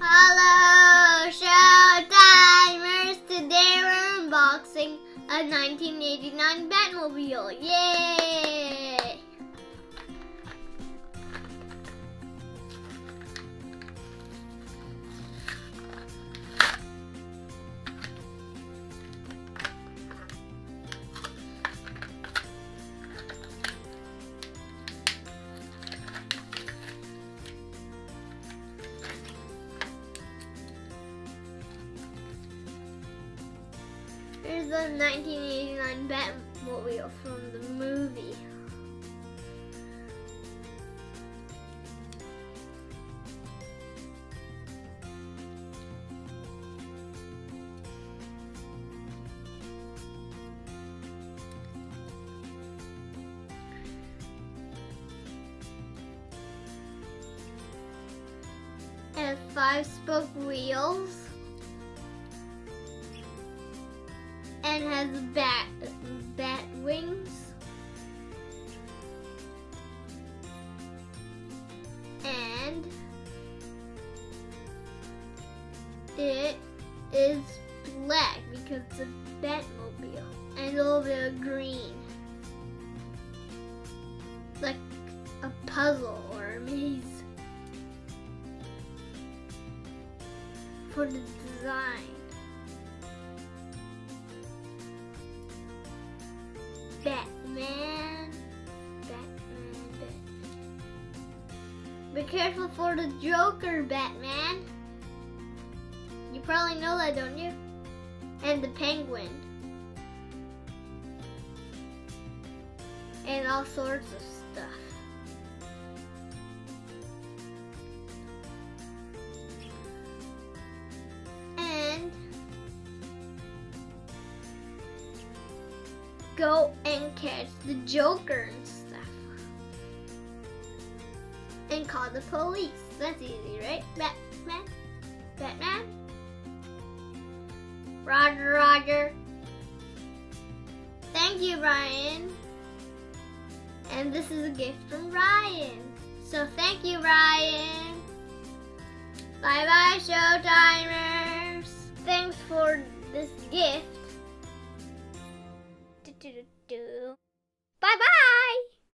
Hello, Showtimers! Today we're unboxing a 1989 Batmobile. Yay! Here's the 1989 Batmobile from the movie. It has 5-spoke wheels. And has bat wings and it is black because it's a Batmobile and a little bit of green, like a puzzle or a maze for the design. Batman. Be careful for the Joker, Batman. You probably know that, don't you? And the Penguin. And all sorts of stuff. Go and catch the Joker and stuff. And call the police. That's easy, right? Batman? Batman? Roger, Roger. Thank you, Ryan. And this is a gift from Ryan. So thank you, Ryan. Bye-bye, Showtimers. Thanks for this gift.